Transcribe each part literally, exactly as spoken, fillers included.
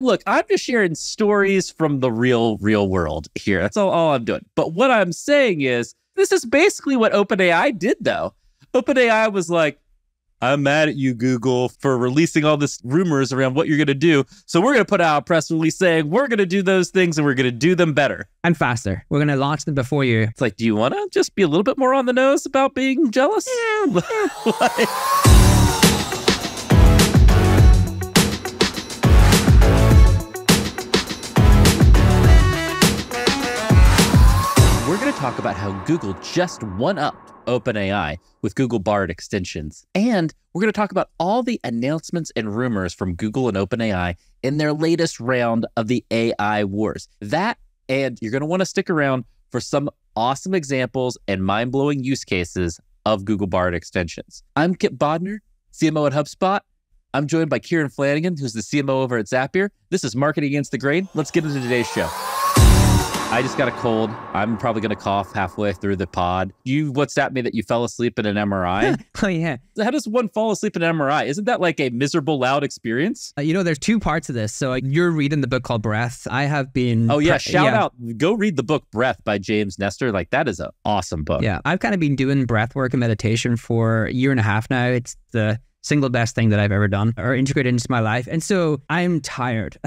Look, I'm just sharing stories from the real, real world here. That's all, all I'm doing. But what I'm saying is, this is basically what OpenAI did, though. OpenAI was like, I'm mad at you, Google, for releasing all this rumors around what you're going to do. So we're going to put out a press release saying we're going to do those things and we're going to do them better. And faster. We're going to launch them before you. It's like, do you want to just be a little bit more on the nose about being jealous? Yeah. Like, we're going to talk about how Google just one-upped OpenAI with Google Bard extensions. And we're going to talk about all the announcements and rumors from Google and OpenAI in their latest round of the A I wars. That, and you're going to want to stick around for some awesome examples and mind-blowing use cases of Google Bard extensions. I'm Kip Bodner, C M O at HubSpot. I'm joined by Kieran Flanagan, who's the C M O over at Zapier. This is Marketing Against the Grain. Let's get into today's show. I just got a cold. I'm probably going to cough halfway through the pod. You WhatsApped me that you fell asleep in an M R I. Oh, yeah. How does one fall asleep in an M R I? Isn't that like a miserable, loud experience? Uh, you know, there's two parts of this. So like, you're reading the book called Breath. I have been... Oh, yeah. Shout yeah. out. Go read the book Breath by James Nestor. Like, that is an awesome book. Yeah. I've kind of been doing breath work and meditation for a year and a half now. It's the single best thing that I've ever done or integrated into my life. And so I'm tired.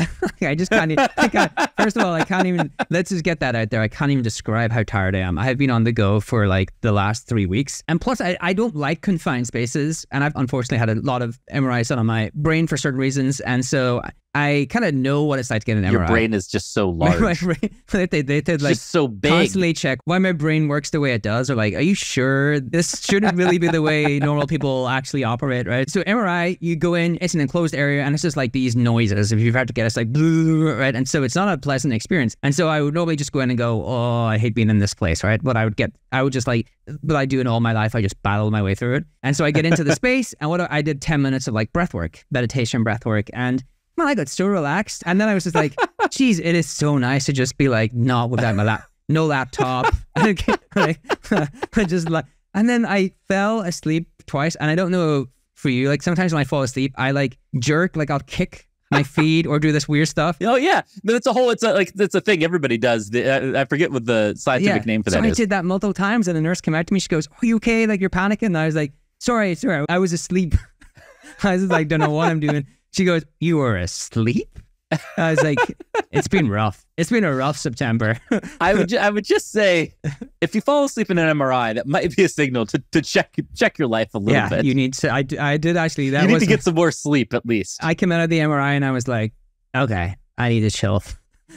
I just can't, I can't, first of all, I can't even, let's just get that out there. I can't even describe how tired I am. I have been on the go for like the last three weeks. And plus I, I don't like confined spaces. And I've unfortunately had a lot of M R Is on my brain for certain reasons. And so I kind of know what it's like to get an M R I. Your brain is just so large. My brain, they, they, they, they, like, just so big. Constantly check why my brain works the way it does, or like, are you sure this shouldn't really be the way normal people actually operate, right? So M R I, you go in, it's an enclosed area, and it's just like these noises. If you've had to get, it's like, right? And so it's not a pleasant experience. And so I would normally just go in and go, oh, I hate being in this place, right? But I would get, I would just like, but I do in all my life, I just battle my way through it. And so I get into the space, and what I did ten minutes of like breath work, meditation, breath work, and man, I got so relaxed. And then I was just like, geez, it is so nice to just be like, not without my lap, no laptop. I just like, and then I fell asleep twice. And I don't know for you, like sometimes when I fall asleep, I like jerk, like I'll kick my feet or do this weird stuff. Oh yeah, that's a whole, it's a, like, that's a thing everybody does. The, I, I forget what the scientific yeah. name for that so is. I did that multiple times and the nurse came out to me, she goes, oh, you okay? Like you're panicking. And I was like, sorry, sorry, I was asleep. I was just like, don't know what I'm doing. She goes, you were asleep? I was like, it's been rough. It's been a rough September. I would ju- I would just say, if you fall asleep in an M R I, that might be a signal to, to check check your life a little yeah, bit. Yeah, you need to, I, I did actually. That you need was, to get some more sleep at least. I came out of the M R I and I was like, okay, I need to chill.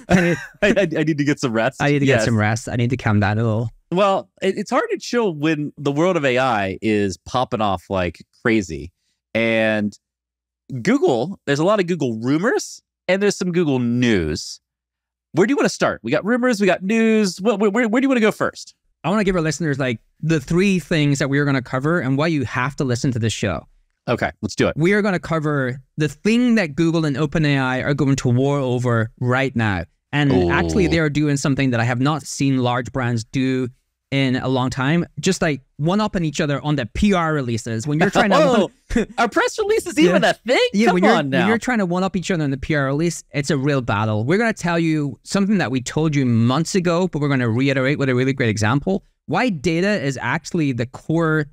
I need, I, I, I need to get some rest. I need to yes. get some rest. I need to calm down a little. Well, it, it's hard to chill when the world of A I is popping off like crazy. And Google, there's a lot of Google rumors and there's some Google news. Where do you want to start? We got rumors, we got news. Where, where, where do you want to go first? I want to give our listeners like the three things that we are going to cover and why you have to listen to this show. Okay, let's do it. We are going to cover the thing that Google and OpenAI are going to war over right now. And Ooh. actually they are doing something that I have not seen large brands do in a long time, just like one-upping each other on the P R releases. When you're trying to... Oh, one- are press releases even yeah. a thing? Yeah, Come when on now. When you're trying to one-up each other on the P R release, it's a real battle. We're going to tell you something that we told you months ago, but we're going to reiterate with a really great example. Why data is actually the core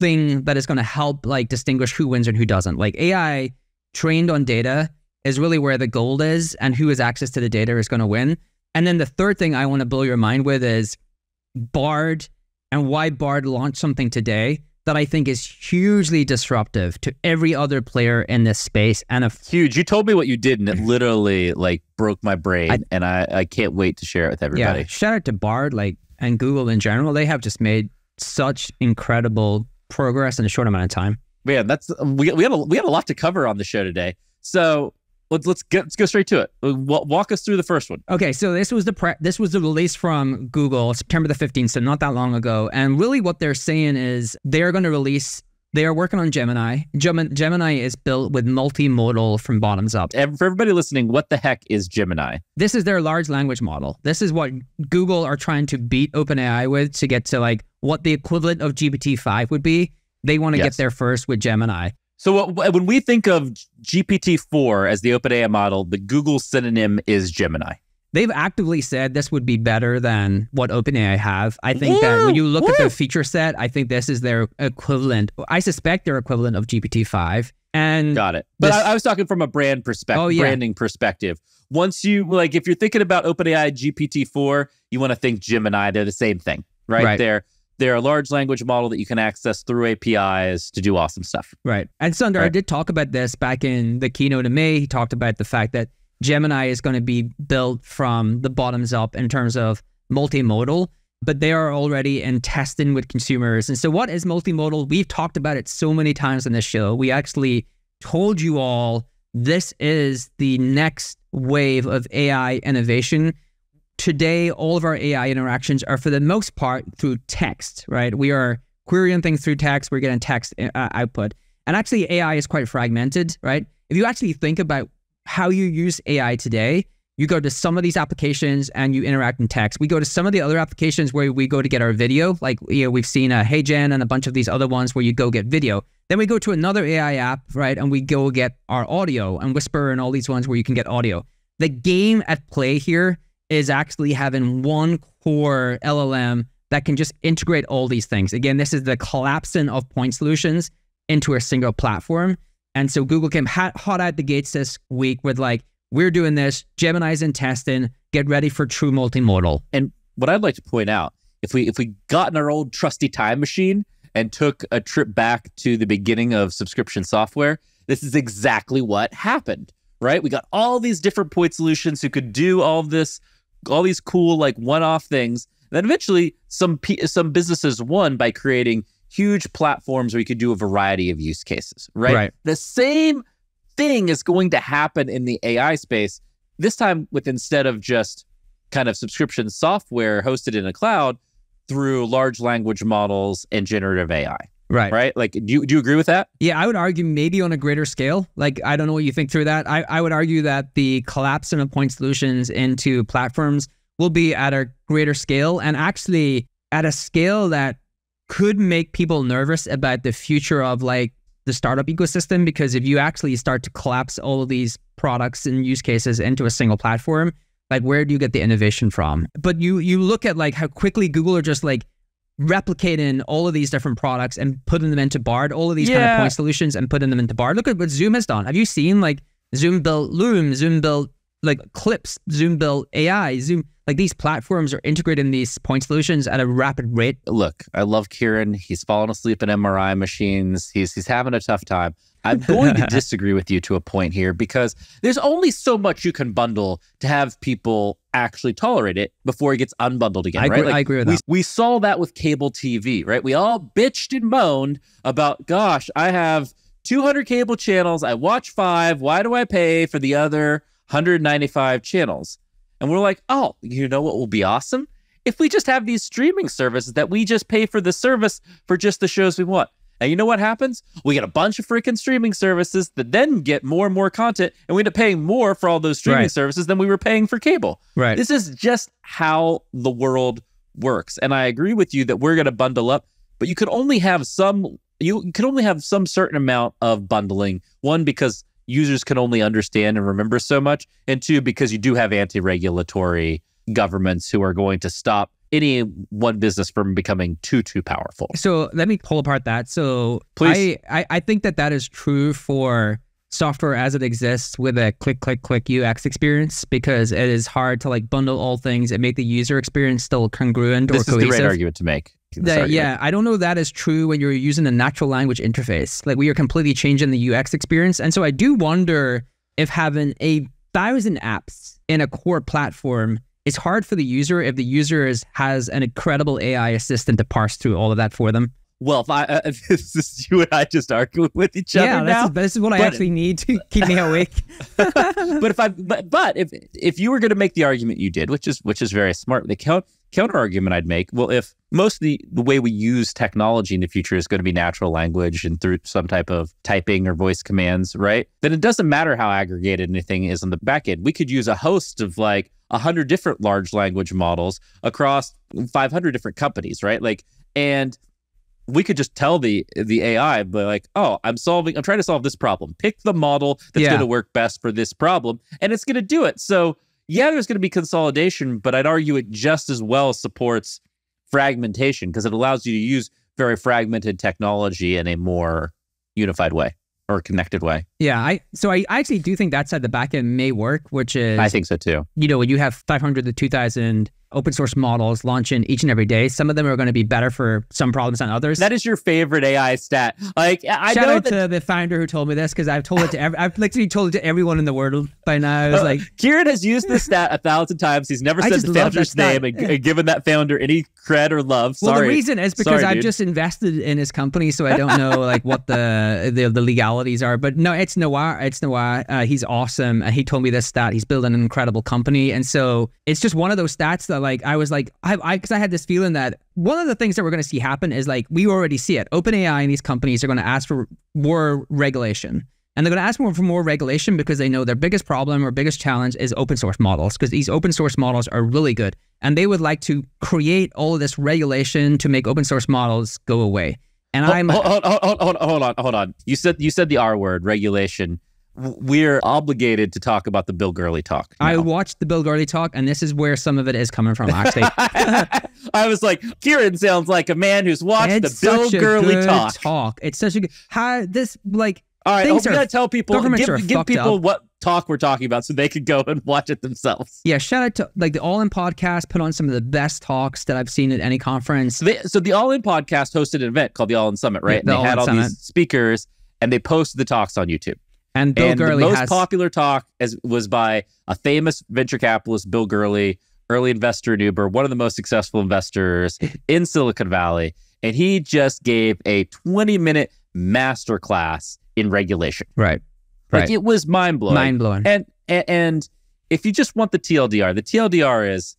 thing that is going to help like distinguish who wins and who doesn't. Like A I trained on data is really where the gold is, and who has access to the data is going to win. And then the third thing I want to blow your mind with is Bard, and why Bard launched something today that I think is hugely disruptive to every other player in this space. And a huge, you told me what you did and it literally like broke my brain I, and I, I can't wait to share it with everybody. Yeah, shout out to Bard like and Google in general. They have just made such incredible progress in a short amount of time. Man, that's, we, we, had, a, we had a lot to cover on the show today. So Let's let's go let's go straight to it. Walk us through the first one. Okay, so this was the pre- this was the release from Google September the fifteenth, so not that long ago. And really, what they're saying is they're going to release. They are working on Gemini. Gem- Gemini is built with multimodal from bottoms up. For everybody listening, what the heck is Gemini? This is their large language model. This is what Google are trying to beat OpenAI with to get to like what the equivalent of G P T five would be. They want to yes. get there first with Gemini. So when we think of G P T four as the OpenAI model, the Google synonym is Gemini. They've actively said this would be better than what OpenAI have. I think yeah, that when you look yeah. at their feature set, I think this is their equivalent. I suspect their equivalent of G P T five. And got it. But this, I, I was talking from a brand perspective, oh, yeah. branding perspective. Once you, like, if you're thinking about OpenAI G P T four, you want to think Gemini. They're the same thing, right? right. They're, they're a large language model that you can access through A P Is to do awesome stuff. Right. And Sundar, right. I did talk about this back in the keynote in May. He talked about the fact that Gemini is going to be built from the bottoms up in terms of multimodal, but they are already in testing with consumers. And so what is multimodal? We've talked about it so many times on this show. We actually told you all this is the next wave of A I innovation. Today, all of our A I interactions are for the most part through text, right? We are querying things through text. We're getting text uh, output. And actually A I is quite fragmented, right? If you actually think about how you use A I today, you go to some of these applications and you interact in text. We go to some of the other applications where we go to get our video, like you know, we've seen a HeyGen and a bunch of these other ones where you go get video. Then we go to another A I app, right? And we go get our audio and Whisper and all these ones where you can get audio. The game at play here is actually having one core L L M that can just integrate all these things. Again, this is the collapsing of point solutions into a single platform. And so Google came hot, hot out the gates this week with like, we're doing this, Gemini's in testing, get ready for true multimodal. And what I'd like to point out, if we if we got in our old trusty time machine and took a trip back to the beginning of subscription software, this is exactly what happened, right? We got all these different point solutions who could do all this, all these cool like one-off things. And then eventually some, some businesses won by creating huge platforms where you could do a variety of use cases, right? right? The same thing is going to happen in the A I space, this time with instead of just kind of subscription software hosted in a cloud through large language models and generative A I. Right. Right? Like, do you, do you agree with that? Yeah, I would argue maybe on a greater scale. Like, I don't know what you think through that. I, I would argue that the collapse of point solutions into platforms will be at a greater scale and actually at a scale that could make people nervous about the future of like the startup ecosystem, because if you actually start to collapse all of these products and use cases into a single platform, like where do you get the innovation from? But you you look at like how quickly Google are just like replicating all of these different products and putting them into Bard, all of these yeah. kind of point solutions and putting them into Bard. Look at what Zoom has done. Have you seen like Zoom built Loom, Zoom built like Clips, Zoom built A I, Zoom... Like these platforms are integrating these point solutions at a rapid rate. Look, I love Kieran. He's fallen asleep in M R I machines. He's he's having a tough time. I'm going to disagree with you to a point here because there's only so much you can bundle to have people actually tolerate it before it gets unbundled again, I right? Agree, like I agree with we, that. We saw that with cable T V, right? We all bitched and moaned about, gosh, I have two hundred cable channels. I watch five. Why do I pay for the other one hundred ninety-five channels? And we're like, oh, you know what will be awesome? If we just have these streaming services that we just pay for the service for just the shows we want. And you know what happens? We get a bunch of freaking streaming services that then get more and more content, and we end up paying more for all those streaming right. services than we were paying for cable. Right. This is just how the world works. And I agree with you that we're going to bundle up, but you could only have some, you could only have some certain amount of bundling. One, because users can only understand and remember so much. And two, because you do have anti-regulatory governments who are going to stop any one business from becoming too, too powerful. So let me pull apart that. So Please. I, I, I think that that is true for software as it exists with a click, click, click U X experience, because it is hard to like bundle all things and make the user experience still congruent this or cohesive. This is the right argument to make. That, yeah, I don't know that is true when you're using a natural language interface. Like we are completely changing the U X experience. And so I do wonder if having a thousand apps in a core platform is hard for the user if the user is, has an incredible A I assistant to parse through all of that for them. Well, if I, uh, if this is you and I just arguing with each yeah, other now. Yeah, this is what but, I actually need to keep me awake. but if I, but, but if if you were going to make the argument you did, which is which is very smart, the count, counter argument I'd make, well, if most of the the way we use technology in the future is going to be natural language and through some type of typing or voice commands, right? Then it doesn't matter how aggregated anything is on the back end. We could use a host of like a hundred different large language models across five hundred different companies, right? Like and we could just tell the the A I, but like, oh, I'm solving, I'm trying to solve this problem. Pick the model that's yeah. going to work best for this problem, and it's going to do it. So yeah, there's going to be consolidation, but I'd argue it just as well supports fragmentation because it allows you to use very fragmented technology in a more unified way or connected way. Yeah, I so I, I actually do think that side of the back end may work, which is... I think so too. You know, when you have five hundred to two thousand open source models launching each and every day, some of them are going to be better for some problems than others. That is your favorite A I stat. Like, I Shout know out that... to the founder who told me this, because I've told it to every, I've literally told it to everyone in the world by now. I was oh, like, Kieran has used this stat a thousand times. He's never said the founder's name and, and given that founder any cred or love. Sorry. Well, the reason is because Sorry, I've dude. just invested in his company, so I don't know like what the, the the legalities are. But no, it's Nawar. It's Nawar. Uh, he's awesome. Uh, he told me this stat. He's building an incredible company, and so it's just one of those stats that. Like I was like, I, I, because I had this feeling that one of the things that we're going to see happen is like, we already see it. OpenAI and these companies are going to ask for more regulation. And they're going to ask more for more regulation because they know their biggest problem or biggest challenge is open source models, because these open source models are really good. And they would like to create all of this regulation to make open source models go away. And hold, I'm- hold, hold, hold, hold, hold on, hold on. You said, you said the R word, regulation. We're obligated to talk about the Bill Gurley talk now. I watched the Bill Gurley talk, and this is where some of it is coming from, actually. I was like, Kieran sounds like a man who's watched it's the Bill Gurley talk. talk. It's such a good how this like all right, things are, we gotta tell people give, give people up. what talk we're talking about so they could go and watch it themselves. Yeah, shout out to like the All In podcast put on some of the best talks that I've seen at any conference. So, they, so the All In podcast hosted an event called the All In Summit, right? Yeah, the and they All had all Summit. these speakers, and they posted the talks on YouTube. And Bill and Gurley the most has... popular talk as, was by a famous venture capitalist, Bill Gurley, early investor in Uber, one of the most successful investors in Silicon Valley. And he just gave a twenty-minute masterclass in regulation. Right, right. Like, it was mind-blowing. Mind-blowing. And, and, and if you just want the T L D R, the T L D R is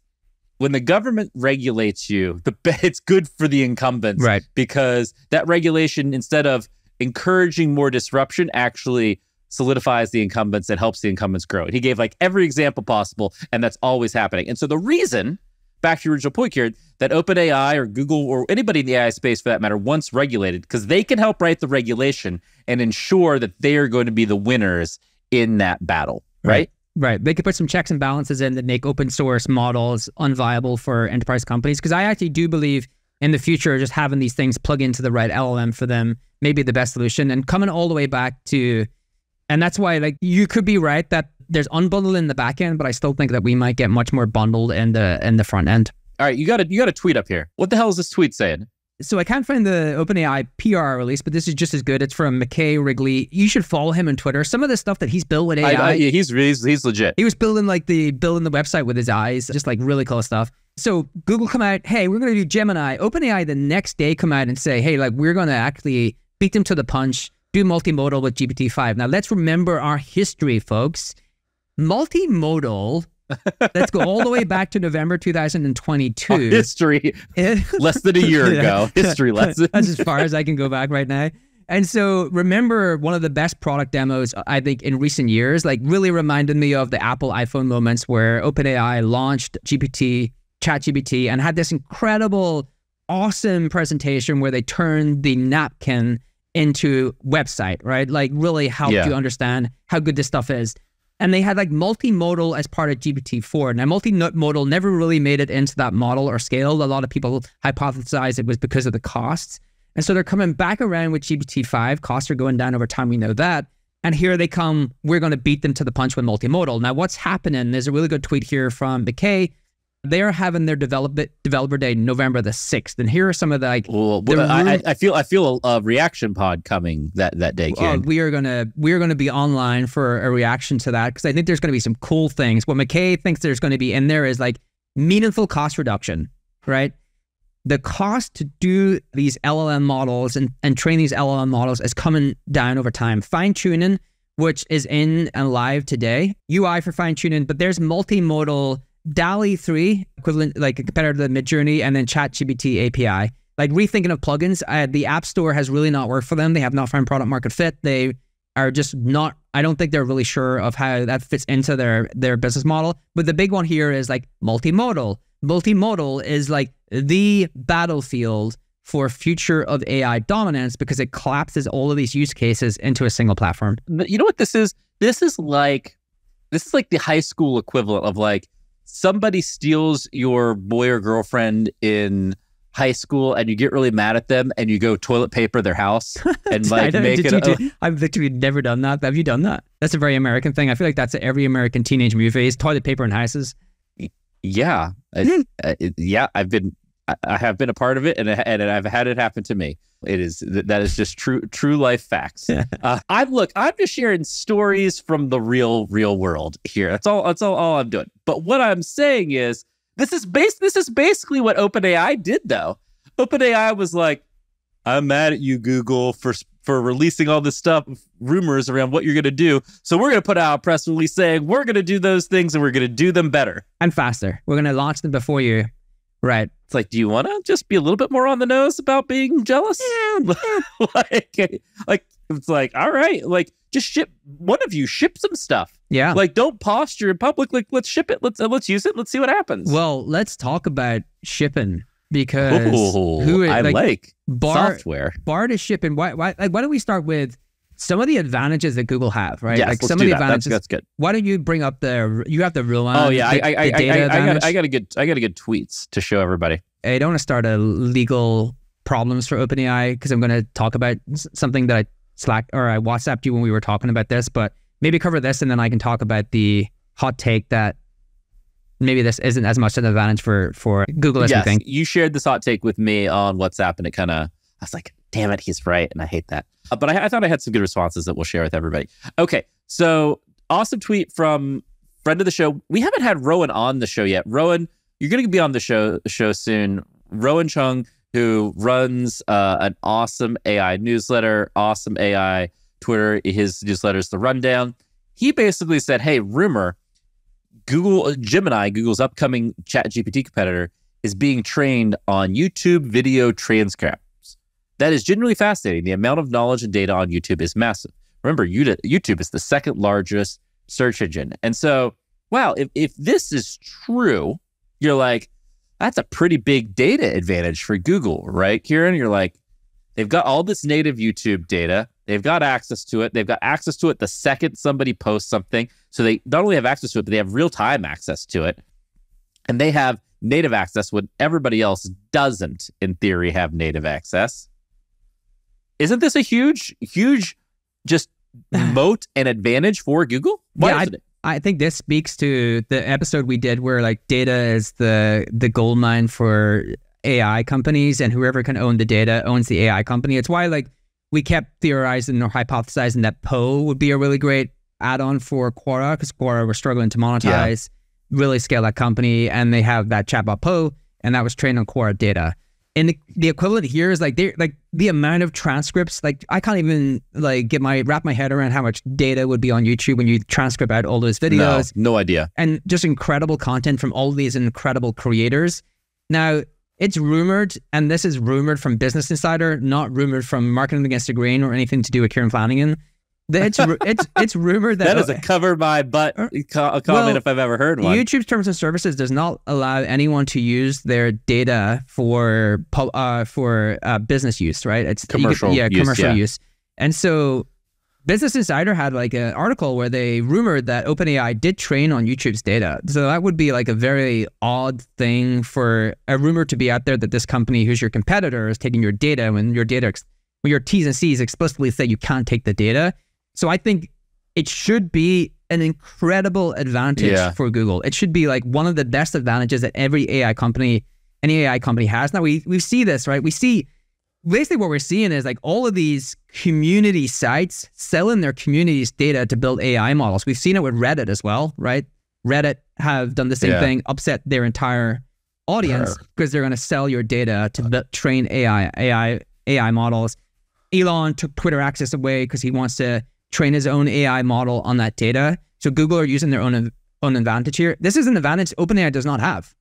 when the government regulates you, the, it's good for the incumbents. Right. Because that regulation, instead of encouraging more disruption, actually solidifies the incumbents and helps the incumbents grow. And he gave like every example possible, and that's always happening. And so the reason, back to your original point, Kieran, that OpenAI or Google or anybody in the A I space for that matter wants regulated, because they can help write the regulation and ensure that they are going to be the winners in that battle, right? Right, right. They could put some checks and balances in that make open source models unviable for enterprise companies, because I actually do believe in the future, just having these things plug into the right L L M for them may be the best solution. And coming all the way back to And that's why, like, you could be right that there's unbundled in the back end, but I still think that we might get much more bundled in the in the front end. All right, you got a you got a tweet up here. What the hell is this tweet saying? So I can't find the OpenAI P R release, but this is just as good. It's from McKay Wrigley. You should follow him on Twitter. Some of the stuff that he's built with A I, I, I yeah, he's, he's he's legit. He was building like the building the website with his eyes, just like really cool stuff. So Google come out, hey, we're going to do Gemini. OpenAI the next day come out and say, hey, like we're going to actually beat them to the punch. Do multimodal with G P T five. Now, let's remember our history, folks. Multimodal, let's go all the way back to November two thousand twenty-two. Our history, less than a year yeah. ago. History lesson. That's as far as I can go back right now. And so, remember one of the best product demos, I think, in recent years, like really reminded me of the Apple iPhone moments where OpenAI launched G P T, ChatGPT, and had this incredible, awesome presentation where they turned the napkin into website, right? Like really helped yeah. you understand how good this stuff is. And they had like multimodal as part of G P T four. Now multimodal never really made it into that model or scale. A lot of people hypothesize it was because of the costs. And so they're coming back around with G P T five. Costs are going down over time, we know that. And here they come, we're going to beat them to the punch with multimodal. Now what's happening, there's a really good tweet here from McKay. They're having their develop developer day November the sixth, and here are some of the like. Well, the I, I feel I feel a, a reaction pod coming that that day. Kieran. Oh, we are gonna we are gonna be online for a reaction to that, because I think there's gonna be some cool things. What McKay thinks there's gonna be in there is like meaningful cost reduction, right? The cost to do these L L M models and and train these L L M models is coming down over time. Fine tuning, which is in and live today, U I for fine tuning, but there's multimodal. DALL-E three, equivalent, like a competitor to the Midjourney, and then ChatGPT A P I. Like rethinking of plugins, uh, the App Store has really not worked for them. They have not found product market fit. They are just not, I don't think they're really sure of how that fits into their, their business model. But the big one here is like multimodal. Multimodal is like the battlefield for future of A I dominance because it collapses all of these use cases into a single platform. But you know what this is? This is like, this is like the high school equivalent of like, somebody steals your boy or girlfriend in high school and you get really mad at them and you go toilet paper their house and like make it. A, do, I've literally never done that. Have you done that? That's a very American thing. I feel like that's every American teenage movie is toilet paper in houses. Yeah. I, I, yeah. I've been, I, I have been a part of it and, and I've had it happen to me. It is, that is just true, true life facts. uh, I'm look, I'm just sharing stories from the real, real world here. That's all, that's all, all I'm doing. But what I'm saying is, This is base. This is basically what OpenAI did, though. OpenAI was like, "I'm mad at you, Google, for for releasing all this stuff, rumors around what you're going to do. So we're going to put out a press release saying we're going to do those things and we're going to do them better and faster. We're going to launch them before you." Right. It's like, do you want to just be a little bit more on the nose about being jealous? Yeah. like, like it's like, all right, like just ship. One of you ship some stuff. Yeah. Like, don't posture in public. Like, let's ship it. Let's uh, let's use it. Let's see what happens. Well, let's talk about shipping because Ooh, who is, I like, like Bard, software. Bard is shipping. Why? Why? Like, why don't we start with some of the advantages that Google have? Right. Yes, like let's some do of the that. advantages. That's, that's good. Why don't you bring up the? You have the Rowan. Oh yeah, the, I I, the data I, I, I got I got a good I got a good tweets to show everybody. I don't want to start a legal problems for OpenAI because I'm going to talk about something that I Slack or I WhatsApped you when we were talking about this, but. Maybe cover this and then I can talk about the hot take that maybe this isn't as much an advantage for, for Google as yes, we think. You shared this hot take with me on WhatsApp and it kind of, I was like, damn it, he's right. And I hate that. Uh, but I, I thought I had some good responses that we'll share with everybody. Okay, so awesome tweet from friend of the show. We haven't had Rowan on the show yet. Rowan, you're going to be on the show, show soon. Rowan Chung, who runs uh, an awesome A I newsletter, awesome A I Twitter, his newsletter's The Rundown. He basically said, hey, rumor, Google Gemini, Google's upcoming Chat G P T competitor, is being trained on YouTube video transcripts. That is genuinely fascinating. The amount of knowledge and data on YouTube is massive. Remember, YouTube is the second largest search engine. And so, wow, if, if this is true, you're like, that's a pretty big data advantage for Google, right, Kieran? You're like, they've got all this native YouTube data. They've got access to it. They've got access to it the second somebody posts something. So they not only have access to it, but they have real-time access to it. And they have native access when everybody else doesn't, in theory, have native access. Isn't this a huge, huge just moat and advantage for Google? Why yeah, isn't I, it? I think this speaks to the episode we did where like data is the, the goldmine for A I companies and whoever can own the data owns the A I company. It's why like we kept theorizing or hypothesizing that Poe would be a really great add-on for Quora because Quora were struggling to monetize, yeah. really scale that company, and they have that chatbot Poe, and that was trained on Quora data. And the, the equivalent here is like they like the amount of transcripts. Like I can't even like get my wrap my head around how much data would be on YouTube when you transcribe out all those videos. No, no idea. And just incredible content from all these incredible creators. Now. It's rumored, and this is rumored from Business Insider, not rumored from Marketing Against the Grain or anything to do with Kieran Flanagan. It's it's it's rumored that that is a cover my butt comment well, if I've ever heard one. YouTube's terms of services does not allow anyone to use their data for uh, for uh, business use, right? It's commercial, could, yeah, use, commercial yeah. use. And so, Business Insider had like an article where they rumored that OpenAI did train on YouTube's data. So that would be like a very odd thing for a rumor to be out there that this company who's your competitor is taking your data when your data, when your T's and C's explicitly say you can't take the data. So I think it should be an incredible advantage yeah. for Google. It should be like one of the best advantages that every A I company, any A I company has. Now we, we see this, right? We see basically what we're seeing is like all of these community sites selling their community's data to build A I models. We've seen it with Reddit as well, right? Reddit have done the same yeah. thing, upset their entire audience because they're going to sell your data to build, train A I, A I, A I models. Elon took Twitter access away because he wants to train his own A I model on that data. So Google are using their own, own advantage here. This is an advantage OpenAI does not have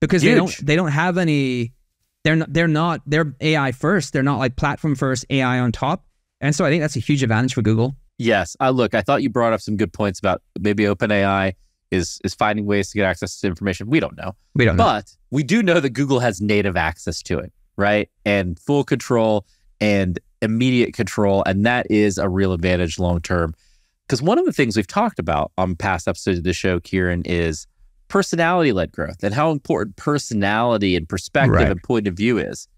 because Huge. they don't they don't have any... They're not, they're not, they're A I first. They're not like platform first, A I on top. And so I think that's a huge advantage for Google. Yes. Uh, look, I thought you brought up some good points about maybe OpenAI is is finding ways to get access to information. We don't know. We don't know. But we do know that Google has native access to it. right? And full control and immediate control. And that is a real advantage long-term. Because one of the things we've talked about on past episodes of the show, Kieran, is personality-led growth and how important personality and perspective right. and point of view is.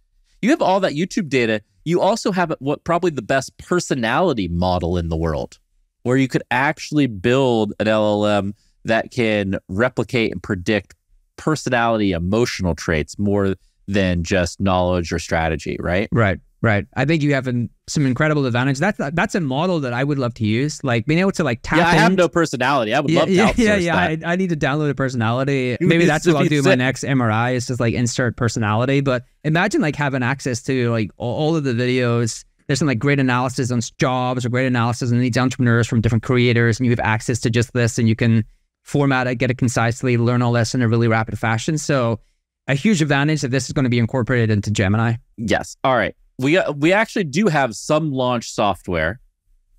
You have all that YouTube data. You also have what probably the best personality model in the world, where you could actually build an L L M that can replicate and predict personality, emotional traits more than just knowledge or strategy, right? Right, right. I think you have an, some incredible advantage. That's that's a model that I would love to use. Like being able to like tap. Yeah, I have no personality. I would yeah, love to yeah, outsource yeah, yeah. that. I, I need to download a personality. You Maybe that's what I'll do in my next M R I. Is just like insert personality. But imagine like having access to like all, all of the videos. There's some like great analysis on jobs or great analysis on these entrepreneurs from different creators, and you have access to just this, and you can format it, get it concisely, learn all this in a really rapid fashion. So a huge advantage that this is going to be incorporated into Gemini. Yes. All right. We uh, we actually do have some launch software,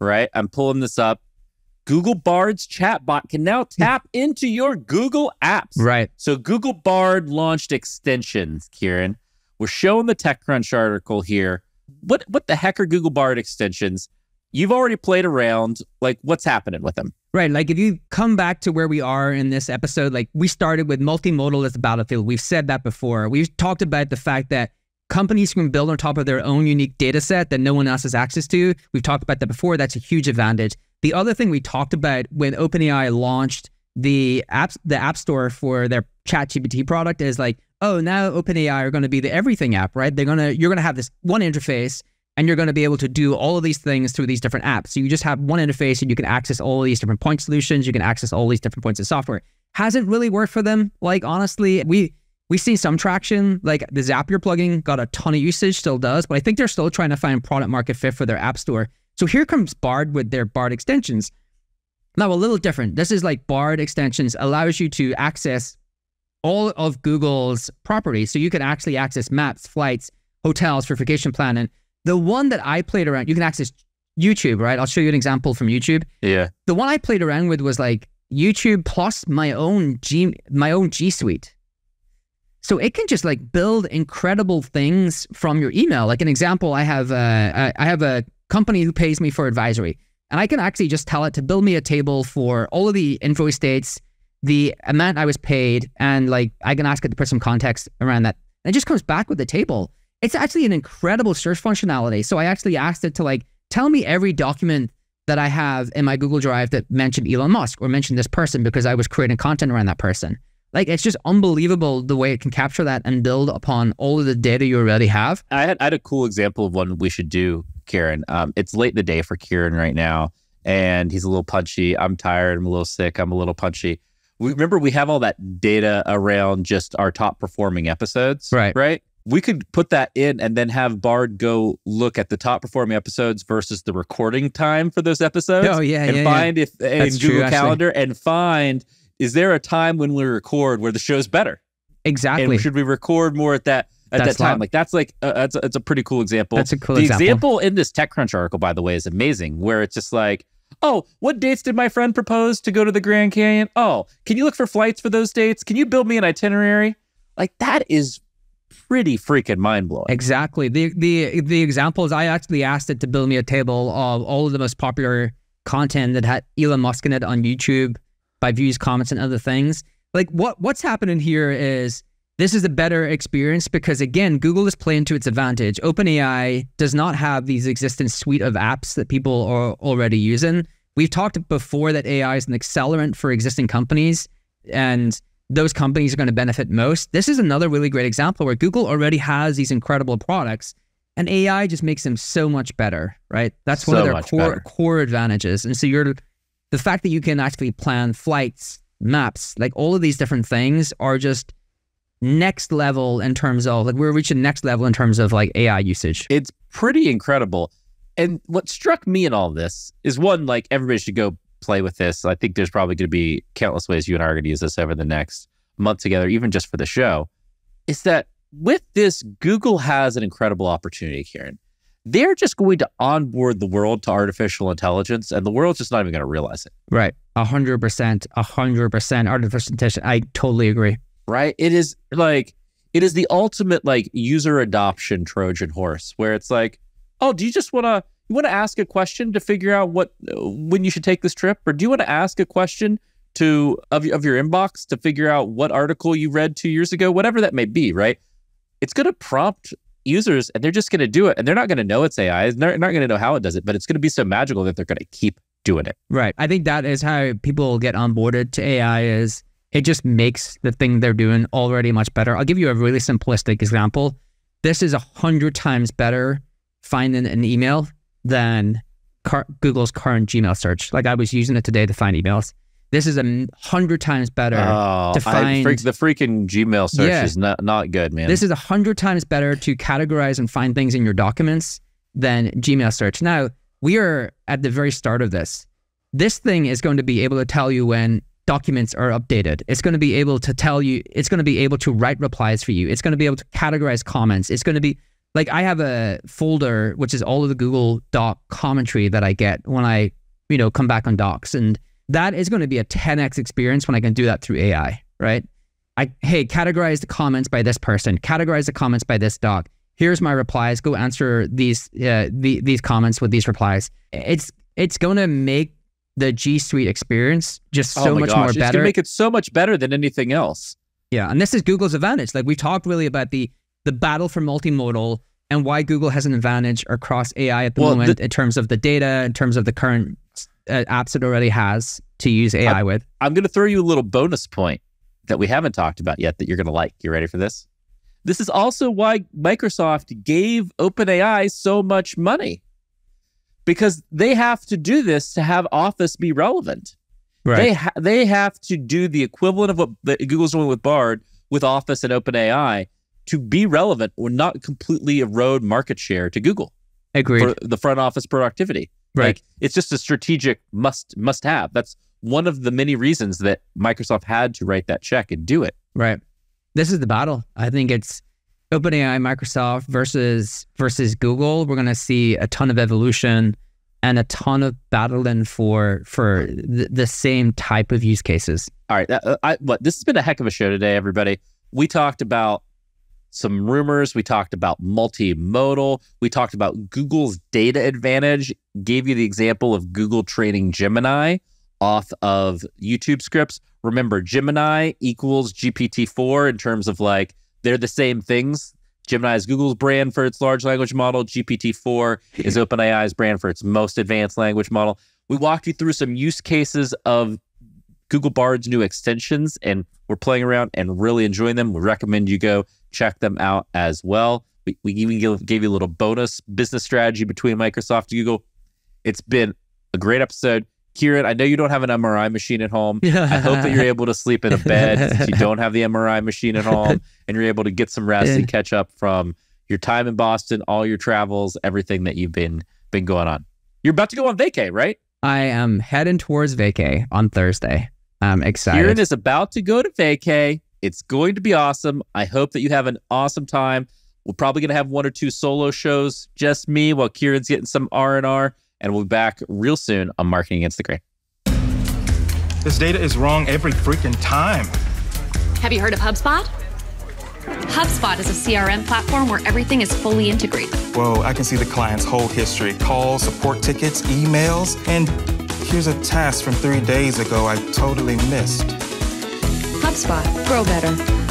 right? I'm pulling this up. Google Bard's chatbot can now tap into your Google apps. Right. So Google Bard launched extensions, Kieran. We're showing the TechCrunch article here. What what the heck are Google Bard extensions? You've already played around. Like, what's happening with them? Right. Like, if you come back to where we are in this episode, like, we started with multimodal as the battlefield. We've said that before. We've talked about the fact that companies can build on top of their own unique data set that no one else has access to. We've talked about that before. That's a huge advantage. The other thing we talked about when OpenAI launched the apps, the app store for their ChatGPT product is like, oh, now OpenAI are going to be the everything app, right? They're gonna, you're going to have this one interface, and you're going to be able to do all of these things through these different apps. So you just have one interface, and you can access all of these different point solutions. You can access all these different points of software. Has it really worked for them? Like, honestly, we we see some traction. Like, the Zapier plugin got a ton of usage, still does, but I think they're still trying to find product market fit for their app store. So here comes Bard with their Bard extensions. Now, a little different. This is like Bard extensions allows you to access all of Google's properties. So you can actually access maps, flights, hotels for vacation planning. The one that I played around, you can access YouTube, right? I'll show you an example from YouTube. Yeah. The one I played around with was like YouTube plus my own G, my own G Suite. So it can just like build incredible things from your email. Like an example, I have a, I have a company who pays me for advisory, and I can actually just tell it to build me a table for all of the invoice dates, the amount I was paid, and like I can ask it to put some context around that. And it just comes back with the table. It's actually an incredible search functionality. So I actually asked it to like, tell me every document that I have in my Google Drive that mentioned Elon Musk or mentioned this person because I was creating content around that person. Like, it's just unbelievable the way it can capture that and build upon all of the data you already have. I had, I had a cool example of one we should do, Kieran. Um, it's late in the day for Kieran right now, and he's a little punchy. I'm tired. I'm a little sick. I'm a little punchy. We, remember, we have all that data around just our top performing episodes, right? Right. We could put that in and then have Bard go look at the top performing episodes versus the recording time for those episodes. Oh, yeah, and yeah, find yeah. if in Google true, Calendar actually. And find, is there a time when we record where the show's better? Exactly. And should we record more at that at that's that time? Loud. Like that's like uh, that's, a, that's a pretty cool example. That's a cool the example. The example in this TechCrunch article, by the way, is amazing, where it's just like, oh, what dates did my friend propose to go to the Grand Canyon? Oh, can you look for flights for those dates? Can you build me an itinerary? Like, that is pretty freaking mind-blowing. Exactly. The the the examples, I actually asked it to build me a table of all of the most popular content that had Elon Musk in it on YouTube by views, comments, and other things. Like, what what's happening here is this is a better experience because, again, Google is playing to its advantage. OpenAI does not have these existing suite of apps that people are already using. We've talked before that A I is an accelerant for existing companies, and those companies are going to benefit most. This is another really great example where Google already has these incredible products, and A I just makes them so much better, right? That's one of their core, core advantages. And so you're the fact that you can actually plan flights, maps, like all of these different things are just next level in terms of like we're reaching next level in terms of like A I usage. It's pretty incredible. And what struck me in all this is, one, like, everybody should go play with this. I think there's probably going to be countless ways you and I are going to use this over the next month together, even just for the show, is that with this, Google has an incredible opportunity, Kieran. They're just going to onboard the world to artificial intelligence, and the world's just not even going to realize it. Right. A hundred percent, a hundred percent artificial intelligence. I totally agree. Right. It is like, it is the ultimate like user adoption Trojan horse, where it's like, oh, do you just want to, you want to ask a question to figure out what, when you should take this trip? Or do you want to ask a question to, of, of your inbox to figure out what article you read two years ago, whatever that may be, right? It's going to prompt users and they're just going to do it. And they're not going to know it's A I. They're not going to know how it does it, but it's going to be so magical that they're going to keep doing it. Right. I think that is how people get onboarded to A I, is it just makes the thing they're doing already much better. I'll give you a really simplistic example. This is a hundred times better finding an email than car Google's current Gmail search. Like I was using it today to find emails. This is a hundred times better oh, to find... I, the freaking Gmail search yeah, is not, not good, man. This is a hundred times better to categorize and find things in your documents than Gmail search. Now, we are at the very start of this. This thing is going to be able to tell you when documents are updated. It's going to be able to tell you, it's going to be able to write replies for you. It's going to be able to categorize comments. It's going to be, like I have a folder, which is all of the Google Doc commentary that I get when I, you know, come back on Docs. And that is going to be a ten X experience when I can do that through A I, right? I, hey, categorize the comments by this person, categorize the comments by this doc. Here's my replies. Go answer these, uh, the, these comments with these replies. It's, it's going to make the G Suite experience just so much more better. It's gonna make it so much better than anything else. Yeah, and this is Google's advantage. Like we talked really about the the battle for multimodal and why Google has an advantage across A I at the well, moment the, in terms of the data, in terms of the current uh, apps it already has to use A I I, with. I'm gonna throw you a little bonus point that we haven't talked about yet that you're gonna like. You ready for this? This is also why Microsoft gave OpenAI so much money, because they have to do this to have Office be relevant. Right. They, ha they have to do the equivalent of what Google's doing with Bard, with Office and OpenAI, to be relevant or not completely erode market share to Google. Agreed. For the front office productivity. Right. Like, it's just a strategic must, must have. That's one of the many reasons that Microsoft had to write that check and do it. Right. This is the battle. I think it's OpenAI, Microsoft versus versus Google. We're going to see a ton of evolution and a ton of battling for for th the same type of use cases. All right, uh, I, what, this has been a heck of a show today, everybody. We talked about some rumors. We talked about multimodal. We talked about Google's data advantage. Gave you the example of Google training Gemini off of YouTube scripts. Remember, Gemini equals G P T four in terms of like, they're the same things. Gemini is Google's brand for its large language model. G P T four is OpenAI's brand for its most advanced language model. We walked you through some use cases of Google Bard's new extensions, and we're playing around and really enjoying them. We recommend you go check them out as well. We, we even give, gave you a little bonus business strategy between Microsoft and Google. It's been a great episode. Kieran, I know you don't have an M R I machine at home. I hope that you're able to sleep in a bed since you don't have the M R I machine at home and you're able to get some rest and catch up from your time in Boston, all your travels, everything that you've been been going on. You're about to go on vacay, right? I am heading towards vacay on Thursday. I'm excited. Kieran is about to go to vacay. It's going to be awesome. I hope that you have an awesome time. We're probably going to have one or two solo shows, just me, while Kieran's getting some R and R. And we'll be back real soon on Marketing Against the Grain. This data is wrong every freaking time. Have you heard of HubSpot? HubSpot is a C R M platform where everything is fully integrated. Whoa, I can see the client's whole history, calls, support tickets, emails, and here's a task from three days ago I totally missed. HubSpot, grow better.